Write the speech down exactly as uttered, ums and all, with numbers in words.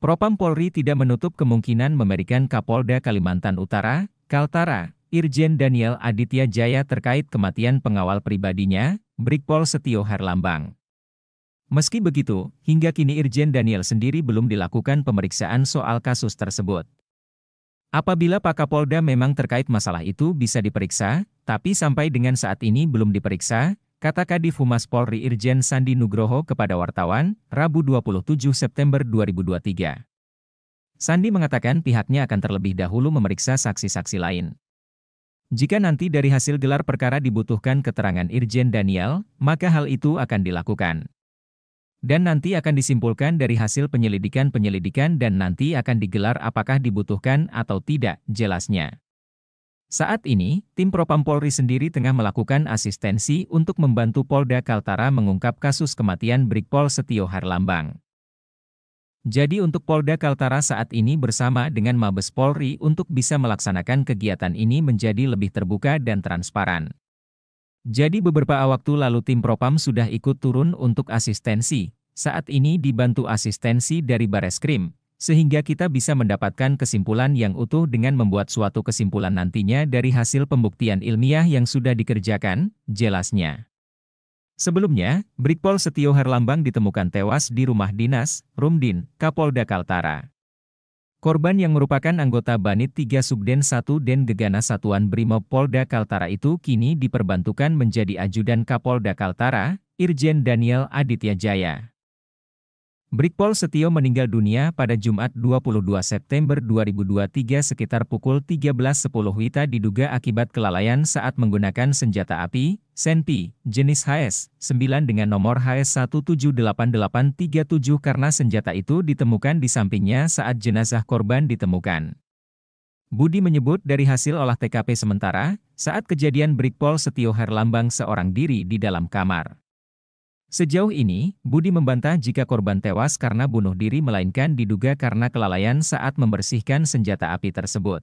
Propam Polri tidak menutup kemungkinan memberikan Kapolda Kalimantan Utara, Kaltara, Irjen Daniel Aditya Jaya terkait kematian pengawal pribadinya, Brigpol Setyo Herlambang. Meski begitu, hingga kini Irjen Daniel sendiri belum dilakukan pemeriksaan soal kasus tersebut. Apabila Pak Kapolda memang terkait masalah itu bisa diperiksa, tapi sampai dengan saat ini belum diperiksa, kata Kadif Humas Polri Irjen Sandi Nugroho kepada wartawan, Rabu dua puluh tujuh September dua ribu dua puluh tiga. Sandi mengatakan pihaknya akan terlebih dahulu memeriksa saksi-saksi lain. Jika nanti dari hasil gelar perkara dibutuhkan keterangan Irjen Daniel, maka hal itu akan dilakukan. Dan nanti akan disimpulkan dari hasil penyelidikan-penyelidikan dan nanti akan digelar apakah dibutuhkan atau tidak, jelasnya. Saat ini, tim Propam Polri sendiri tengah melakukan asistensi untuk membantu Polda Kaltara mengungkap kasus kematian Brigpol Setyo Herlambang. Jadi untuk Polda Kaltara saat ini bersama dengan Mabes Polri untuk bisa melaksanakan kegiatan ini menjadi lebih terbuka dan transparan. Jadi beberapa waktu lalu tim Propam sudah ikut turun untuk asistensi, saat ini dibantu asistensi dari Bareskrim, sehingga kita bisa mendapatkan kesimpulan yang utuh dengan membuat suatu kesimpulan nantinya dari hasil pembuktian ilmiah yang sudah dikerjakan, jelasnya. Sebelumnya, Brigpol Setyo Herlambang ditemukan tewas di rumah dinas, Rumdin, Kapolda Kaltara. Korban yang merupakan anggota Banit tiga Subden satu Den Gegana Satuan Brimopolda Kaltara itu kini diperbantukan menjadi ajudan Kapolda Kaltara, Irjen Daniel Aditya Jaya. Brigpol Setyo meninggal dunia pada Jumat dua puluh dua September dua ribu dua puluh tiga sekitar pukul tiga belas sepuluh W I B diduga akibat kelalaian saat menggunakan senjata api, senpi, jenis H S sembilan dengan nomor H S satu tujuh delapan delapan tiga tujuh karena senjata itu ditemukan di sampingnya saat jenazah korban ditemukan. Budi menyebut dari hasil olah T K P sementara, saat kejadian Brigpol Setyo Herlambang seorang diri di dalam kamar. Sejauh ini, Budi membantah jika korban tewas karena bunuh diri melainkan diduga karena kelalaian saat membersihkan senjata api tersebut.